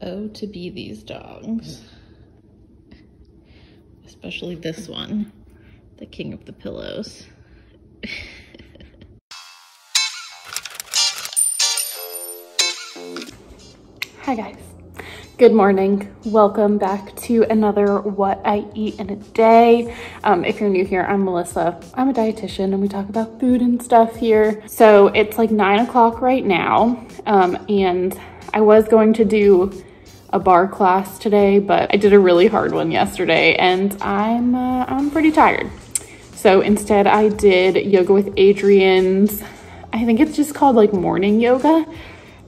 Oh, to be these dogs. Especially this one, the king of the pillows. Hi guys, good morning. Welcome back to another What I Eat in a Day. If you're new here, I'm Melissa. I'm a dietitian and we talk about food and stuff here. So it's like 9 o'clock right now, and I was going to do a bar class today, but I did a really hard one yesterday and I'm pretty tired. So instead I did yoga with Adrienne's, I think it's just called like morning yoga.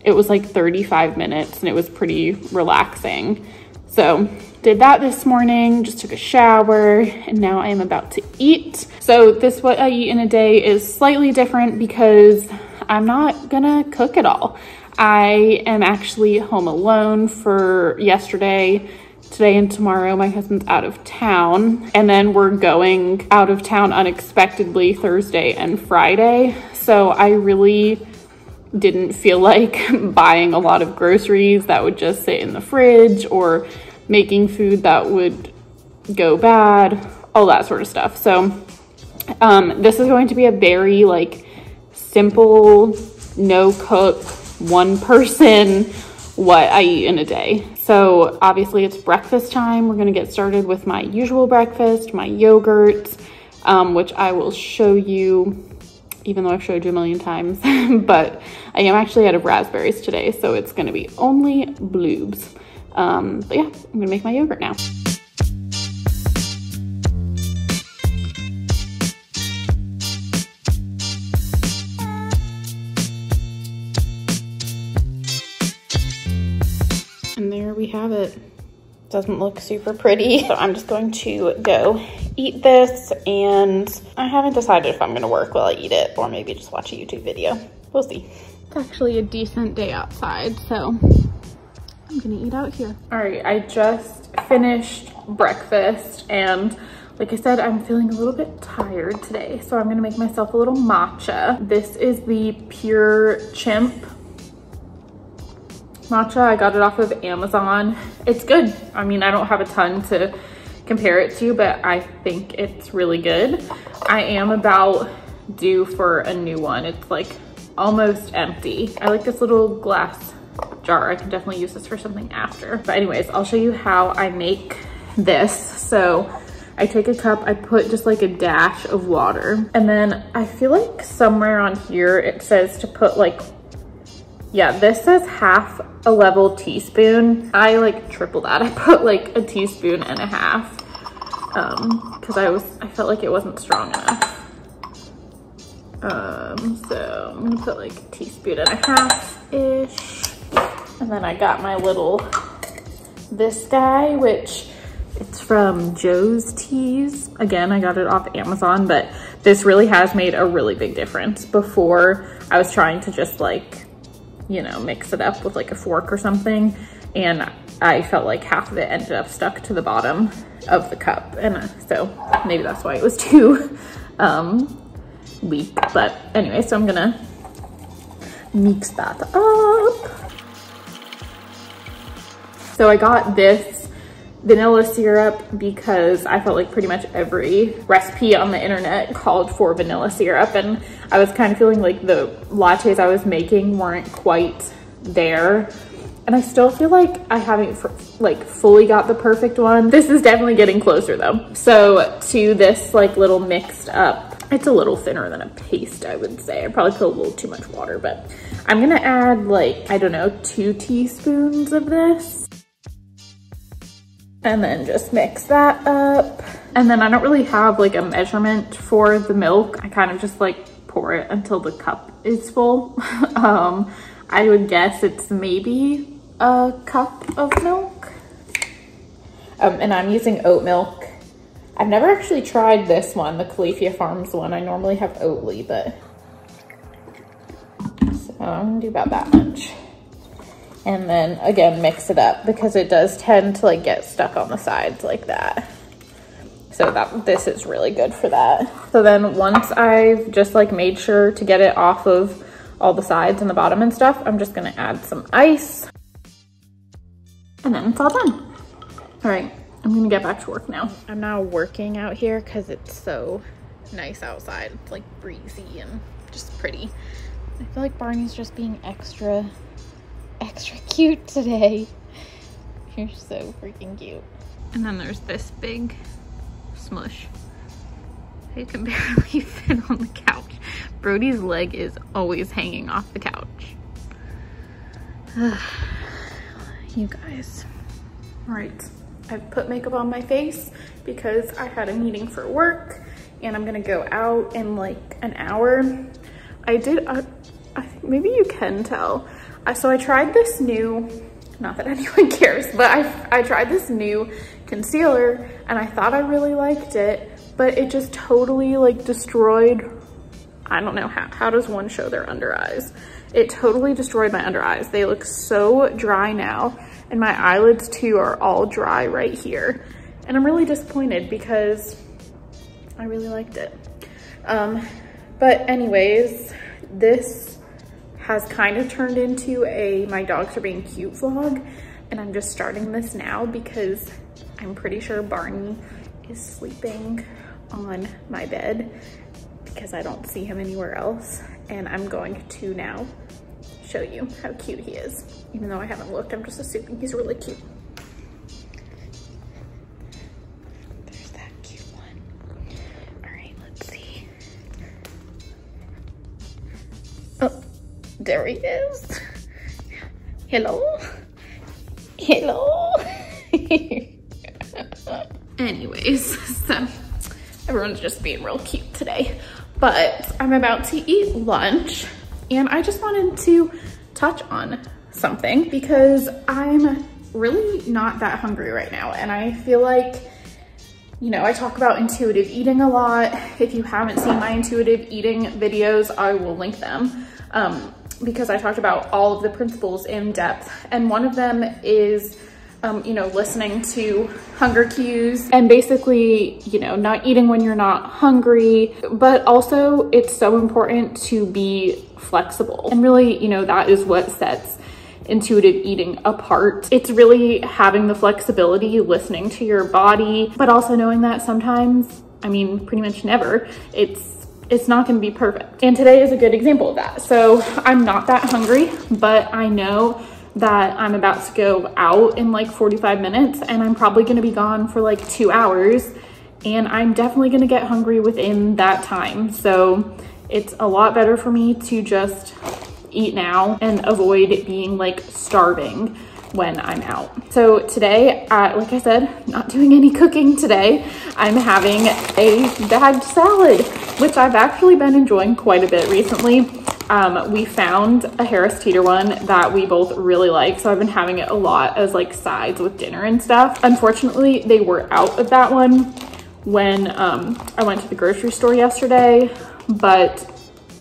It was like 35 minutes and it was pretty relaxing. So did that this morning, just took a shower, and now I am about to eat. So this What I Eat in a Day is slightly different because I'm not gonna cook at all. I am actually home alone for yesterday, today, and tomorrow. My husband's out of town, and then we're going out of town unexpectedly Thursday and Friday. So I really didn't feel like buying a lot of groceries that would just sit in the fridge or making food that would go bad, all that sort of stuff. So this is going to be a very like simple, no cook, one person what I eat in a day. So obviously it's breakfast time. We're gonna get started with my usual breakfast, my yogurt, which I will show you, even though I've showed you a million times, but I am actually out of raspberries today, so it's gonna be only bloobs. But yeah, I'm gonna make my yogurt now. And there we have it. Doesn't look super pretty. So I'm just going to go eat this, and I haven't decided if I'm gonna work while I eat it or maybe just watch a YouTube video. We'll see. It's actually a decent day outside, so I'm gonna eat out here. All right, I just finished breakfast, and like I said, I'm feeling a little bit tired today, so I'm gonna make myself a little matcha. This is the Pure Chimp matcha. I got it off of Amazon. It's good. I mean, I don't have a ton to compare it to, but I think it's really good. I am about due for a new one. It's like almost empty. I like this little glass jar. I can definitely use this for something after. But anyways, I'll show you how I make this. So I take a cup, I put just like a dash of water, and then I feel like somewhere on here it says to put like, yeah, this says half a level teaspoon. I like triple that. I put like a teaspoon and a half because I felt like it wasn't strong enough. So I'm gonna put like a teaspoon and a half-ish. And then I got my little, this guy, which it's from Joe's Teas. Again, I got it off Amazon, but this really has made a really big difference. Before, I was trying to just like, you know, mix it up with like a fork or something, and I felt like half of it ended up stuck to the bottom of the cup, and so maybe that's why it was too weak. But anyway, so I'm gonna mix that up. So I got this vanilla syrup because I felt like pretty much every recipe on the internet called for vanilla syrup, and I was kind of feeling like the lattes I was making weren't quite there, and I still feel like I haven't like fully got the perfect one. This is definitely getting closer though. So to this like little mixed up, it's a little thinner than a paste, I would say. I probably put a little too much water, but I'm gonna add like, I don't know, 2 teaspoons of this. And then just mix that up. And then I don't really have like a measurement for the milk. I kind of just like pour it until the cup is full. I would guess it's maybe a cup of milk. And I'm using oat milk. I've never actually tried this one, the Calafia Farms one. I normally have Oatly, but so I'm gonna do about that much. And then again, mix it up because it does tend to like get stuck on the sides like that. So that this is really good for that. So then once I've just like made sure to get it off of all the sides and the bottom and stuff, I'm just gonna add some ice. and then it's all done. All right, I'm gonna get back to work now. I'm now working out here because it's so nice outside. It's like breezy and just pretty. I feel like Barney's just being extra cute today. You're so freaking cute. And then there's this big smush. I can barely fit on the couch. Brody's leg is always hanging off the couch. You guys. All right, I've put makeup on my face because I had a meeting for work and I'm gonna go out in like an hour. I did, I think maybe you can tell. So I tried this new, not that anyone cares, but I tried this new concealer and I thought I really liked it, but it just totally like destroyed, I don't know, how does one show their under eyes? It totally destroyed my under eyes. They look so dry now and my eyelids too are all dry right here. And I'm really disappointed because I really liked it. But anyways, this has kind of turned into a my dogs are being cute vlog, and I'm just starting this now because I'm pretty sure Barney is sleeping on my bed because I don't see him anywhere else, and I'm going to now show you how cute he is. Even though I haven't looked, I'm just assuming he's really cute. There's that cute one. All right, let's see. Oh, there he is. Hello? Hello? Anyways, so everyone's just being real cute today, but I'm about to eat lunch and I just wanted to touch on something because I'm really not that hungry right now. And I feel like, you know, I talk about intuitive eating a lot. If you haven't seen my intuitive eating videos, I will link them because I talked about all of the principles in depth. And one of them is, you know, listening to hunger cues and basically, you know, not eating when you're not hungry, but also it's so important to be flexible. And really, you know, that is what sets intuitive eating apart. It's really having the flexibility, listening to your body, but also knowing that sometimes, I mean, pretty much never, it's not gonna be perfect. And today is a good example of that. So I'm not that hungry, but I know that I'm about to go out in like 45 minutes and I'm probably gonna be gone for like 2 hours and I'm definitely gonna get hungry within that time. So it's a lot better for me to just eat now and avoid it being like starving when I'm out. So today, like I said, not doing any cooking today. I'm having a bagged salad, which I've actually been enjoying quite a bit recently. We found a Harris Teeter one that we both really like. So I've been having it a lot as like sides with dinner and stuff. Unfortunately, they were out of that one when I went to the grocery store yesterday, but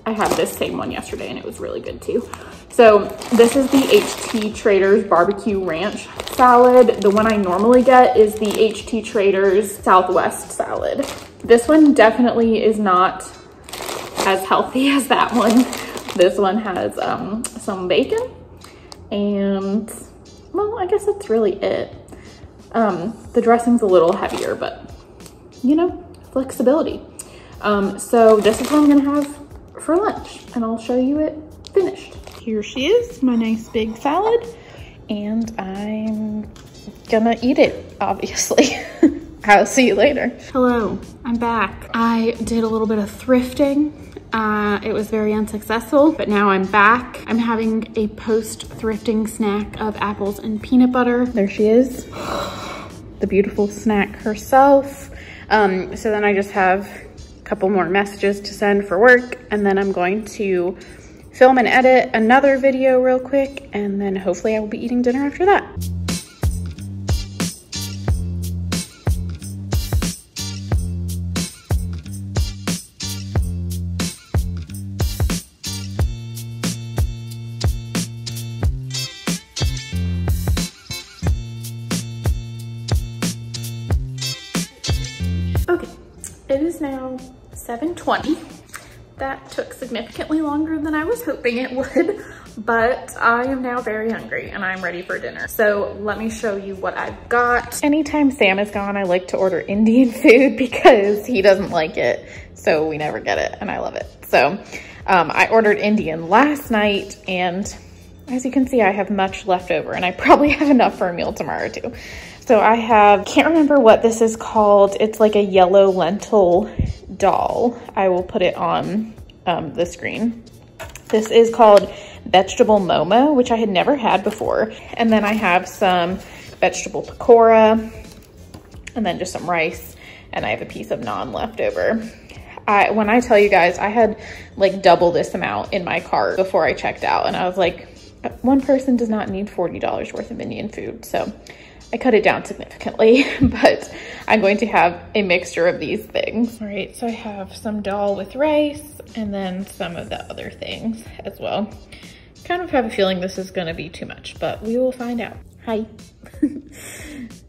I had this same one yesterday and it was really good too. So this is the HT Traders Barbecue Ranch Salad. The one I normally get is the HT Traders Southwest Salad. This one definitely is not as healthy as that one. This one has some bacon and, well, I guess that's really it. The dressing's a little heavier, but you know, flexibility. So this is what I'm gonna have for lunch and I'll show you it finished. Here she is, my nice big salad, and I'm gonna eat it, obviously. I'll see you later. Hello, I'm back. I did a little bit of thrifting. It was very unsuccessful, but now I'm back. I'm having a post-thrifting snack of apples and peanut butter. There she is, the beautiful snack herself. So then I just have a couple more messages to send for work, and then I'm going to film and edit another video real quick, and then hopefully I will be eating dinner after that. It is now 7:20. That took significantly longer than I was hoping it would, but I am now very hungry and I'm ready for dinner. So let me show you what I've got. Anytime Sam is gone, I like to order Indian food because he doesn't like it. So we never get it and I love it. So I ordered Indian last night, and as you can see, I have much left over and I probably have enough for a meal tomorrow too. So I have, can't remember what this is called. It's like a yellow lentil dal. I will put it on the screen. This is called vegetable momo, which I had never had before. And then I have some vegetable pakora and then just some rice, and I have a piece of naan left over. When I tell you guys, I had like double this amount in my cart before I checked out, and I was like, one person does not need $40 worth of Indian food. So I cut it down significantly, but I'm going to have a mixture of these things. All right, so I have some dal with rice and then some of the other things as well. Kind of have a feeling this is gonna be too much, but we will find out. Hi.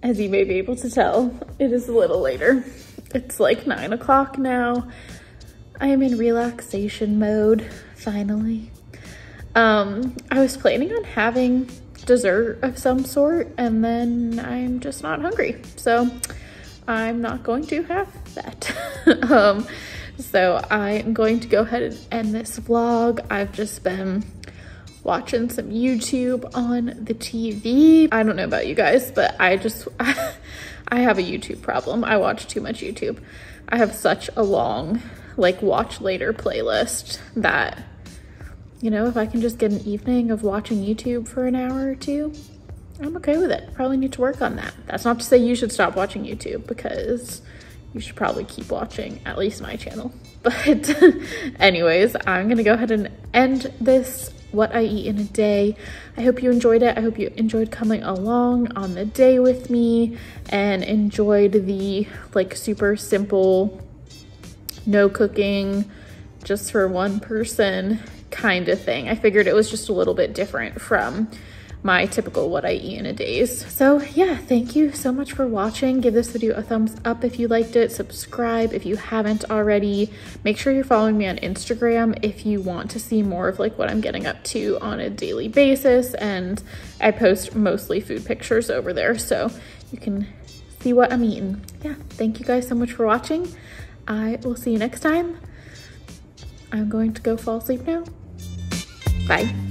As you may be able to tell, it is a little later. It's like 9 o'clock now. I am in relaxation mode, finally. I was planning on having dessert of some sort, and then I'm just not hungry. So I'm not going to have that. So I am going to go ahead and end this vlog. I've just been watching some YouTube on the TV. I don't know about you guys, but I have a YouTube problem. I watch too much YouTube. I have such a long, like, watch later playlist that, you know, if I can just get an evening of watching YouTube for an hour or two, I'm okay with it. Probably need to work on that. That's not to say you should stop watching YouTube, because you should probably keep watching at least my channel. But anyways, I'm gonna go ahead and end this what I eat in a day. I hope you enjoyed it. I hope you enjoyed coming along on the day with me and enjoyed the like super simple, no cooking, just for one person kind of thing. I figured it was just a little bit different from my typical what I eat in a days. So yeah, thank you so much for watching. Give this video a thumbs up if you liked it. Subscribe if you haven't already. Make sure you're following me on Instagram if you want to see more of like what I'm getting up to on a daily basis. And I post mostly food pictures over there, so you can see what I'm eating. Yeah, thank you guys so much for watching. I will see you next time. I'm going to go fall asleep now. Bye.